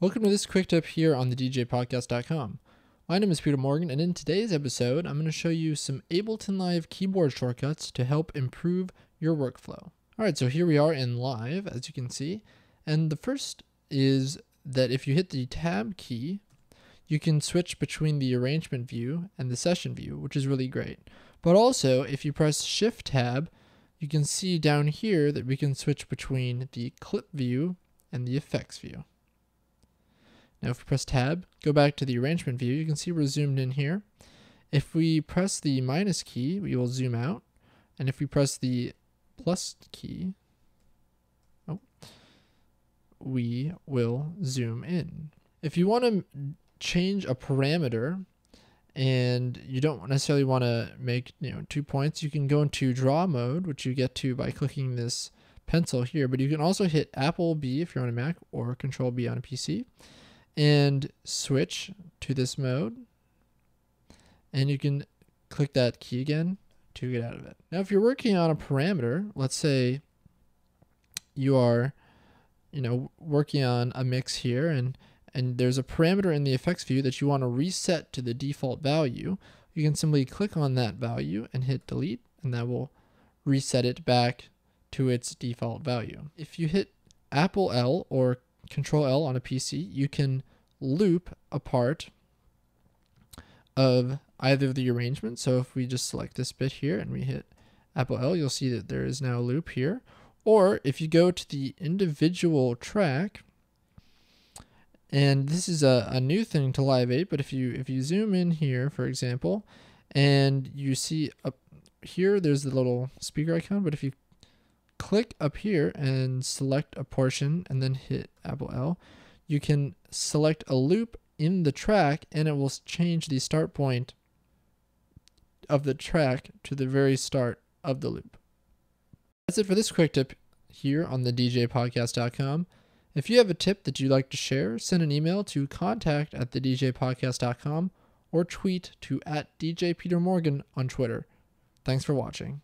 Welcome to this quick tip here on thedjpodcast.com. My name is Peter Morgan, and in today's episode, I'm going to show you some Ableton Live keyboard shortcuts to help improve your workflow. Alright, so here we are in Live, as you can see, and the first is that if you hit the Tab key, you can switch between the arrangement view and the session view, which is really great. But also, if you press Shift Tab, you can see down here that we can switch between the clip view and the effects view. Now if we press Tab, go back to the arrangement view, you can see we're zoomed in here. If we press the minus key, we will zoom out. And if we press the plus key, we will zoom in. If you want to change a parameter and you don't necessarily want to make 2 points, you can go into draw mode, which you get to by clicking this pencil here, but you can also hit Apple B if you're on a Mac or Control B on a PC. And switch to this mode, and you can click that key again to get out of it. Now if you're working on a parameter, let's say you are working on a mix here and there's a parameter in the effects view that you want to reset to the default value, you can simply click on that value and hit delete, and that will reset it back to its default value. If you hit Apple L or Control L on a PC, you can loop a part of either of the arrangements. So if we just select this bit here and we hit Apple L, you'll see that there is now a loop here. Or if you go to the individual track, and this is a new thing to Live 8, but if you zoom in here, for example, and you see up here there's the little speaker icon, but if you click up here and select a portion and then hit Apple L, you can select a loop in the track and it will change the start point of the track to the very start of the loop. That's it for this quick tip here on thedjpodcast.com. If you have a tip that you'd like to share, send an email to contact@thedjpodcast.com or tweet to @DJPeterMorgan on Twitter. Thanks for watching.